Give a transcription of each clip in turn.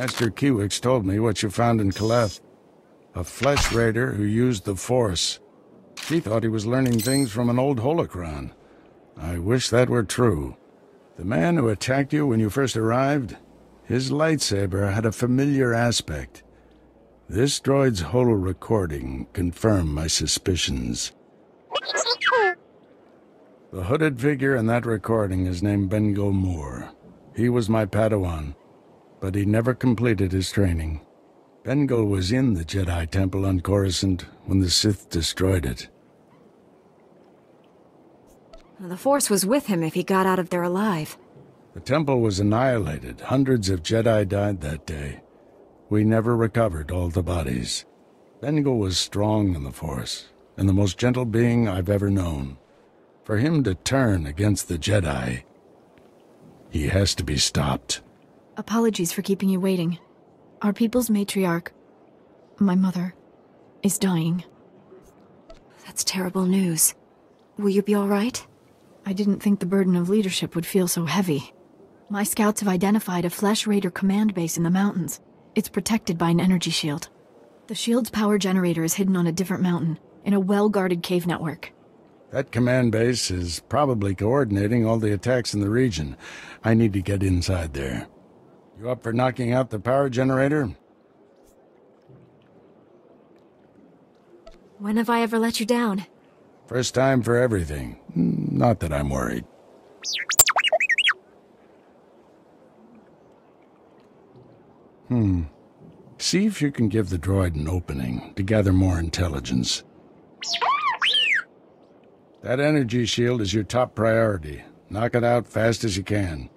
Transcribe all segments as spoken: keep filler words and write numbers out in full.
Master Kiewicz told me what you found in Kalath. A Flesh Raider who used the Force. She thought he was learning things from an old holocron. I wish that were true. The man who attacked you when you first arrived, his lightsaber had a familiar aspect. This droid's holo-recording confirmed my suspicions. The hooded figure in that recording is named Bengo Moore. He was my Padawan, but he never completed his training. Bengel was in the Jedi Temple on Coruscant when the Sith destroyed it. The Force was with him if he got out of there alive. The temple was annihilated. Hundreds of Jedi died that day. We never recovered all the bodies. Bengel was strong in the Force, and the most gentle being I've ever known. For him to turn against the Jedi, he has to be stopped. Apologies for keeping you waiting. Our people's matriarch, my mother, is dying. That's terrible news. Will you be all right? I didn't think the burden of leadership would feel so heavy. My scouts have identified a Flesh Raider command base in the mountains. It's protected by an energy shield. The shield's power generator is hidden on a different mountain, in a well-guarded cave network. That command base is probably coordinating all the attacks in the region. I need to get inside there. You up for knocking out the power generator? When have I ever let you down? First time for everything. Not that I'm worried. Hmm. See if you can give the droid an opening to gather more intelligence. That energy shield is your top priority. Knock it out fast as you can.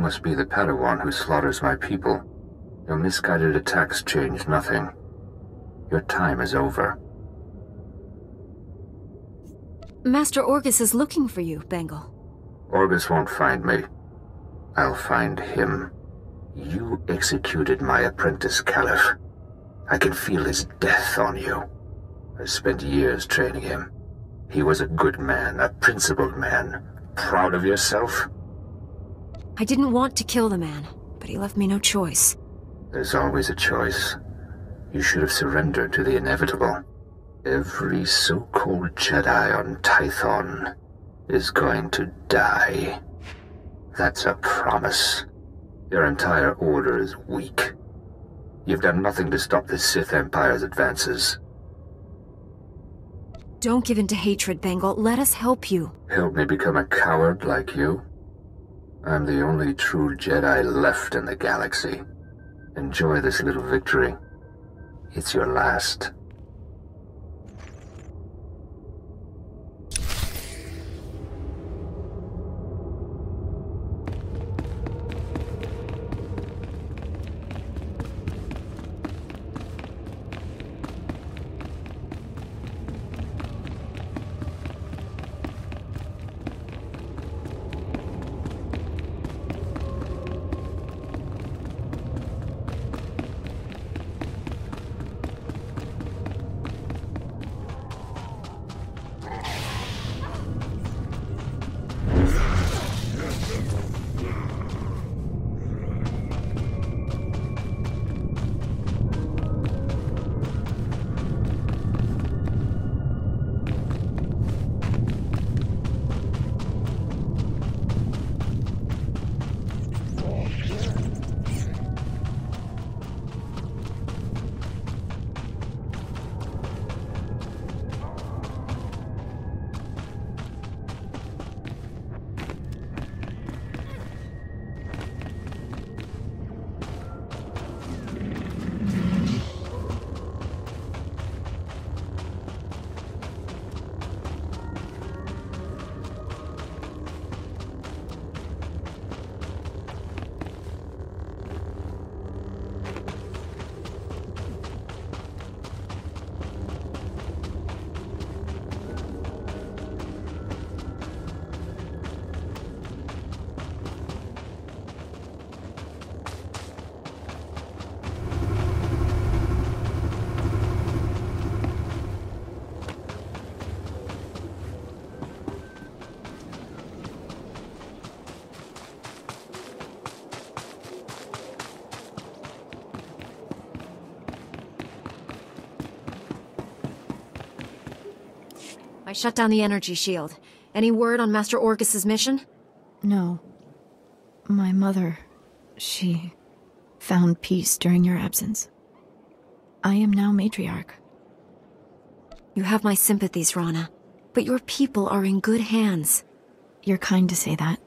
Must be the Padawan who slaughters my people. Your misguided attacks change nothing. Your time is over. Master Orgus is looking for you, Bengel. Orgus won't find me. I'll find him. You executed my apprentice, Caliph. I can feel his death on you. I spent years training him. He was a good man, a principled man. Proud of yourself? I didn't want to kill the man, but he left me no choice. There's always a choice. You should have surrendered to the inevitable. Every so-called Jedi on Tython is going to die. That's a promise. Your entire order is weak. You've done nothing to stop the Sith Empire's advances. Don't give in to hatred, Bengel. Let us help you. Help me become a coward like you? I'm the only true Jedi left in the galaxy. Enjoy this little victory. It's your last. I shut down the energy shield. Any word on Master Orgus's mission? No. My mother, she found peace during your absence. I am now matriarch. You have my sympathies, Rana, but your people are in good hands. You're kind to say that.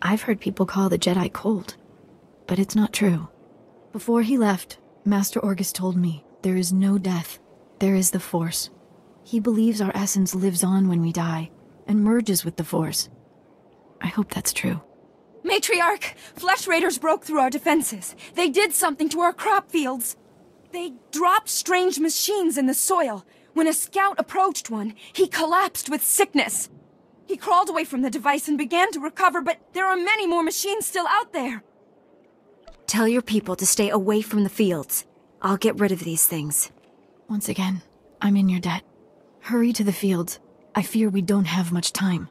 I've heard people call the Jedi cold, but it's not true. Before he left, Master Orgus told me there is no death, there is the Force. He believes our essence lives on when we die, and merges with the Force. I hope that's true. Matriarch! Flesh Raiders broke through our defenses. They did something to our crop fields. They dropped strange machines in the soil. When a scout approached one, he collapsed with sickness. He crawled away from the device and began to recover, but there are many more machines still out there. Tell your people to stay away from the fields. I'll get rid of these things. Once again, I'm in your debt. Hurry to the fields. I fear we don't have much time.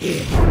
Yeah.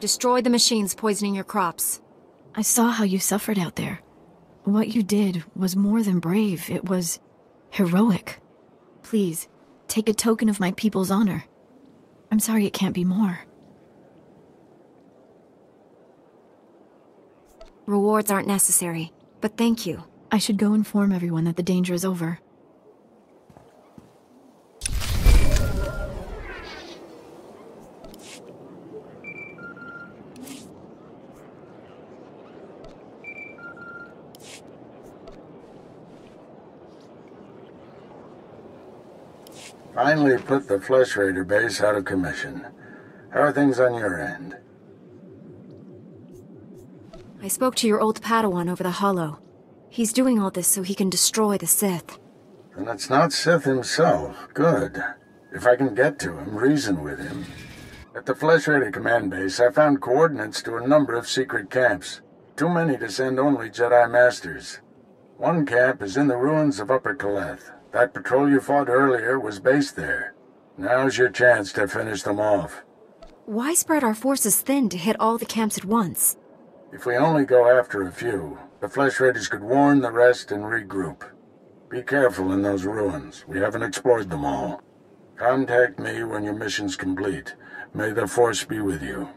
have destroyed the machines poisoning your crops. I saw how you suffered out there. What you did was more than brave, it was heroic. Please, take a token of my people's honor. I'm sorry it can't be more. Rewards aren't necessary, but thank you. I should go inform everyone that the danger is over. Finally put the Flesh Raider base out of commission. How are things on your end? I spoke to your old Padawan over the Hollow. He's doing all this so he can destroy the Sith. And it's not Sith himself. Good. If I can get to him, reason with him. At the Flesh Raider command base, I found coordinates to a number of secret camps. Too many to send only Jedi Masters. One camp is in the ruins of Upper K'leth. That patrol you fought earlier was based there. Now's your chance to finish them off. Why spread our forces thin to hit all the camps at once? If we only go after a few, the Flesh Raiders could warn the rest and regroup. Be careful in those ruins. We haven't explored them all. Contact me when your mission's complete. May the Force be with you.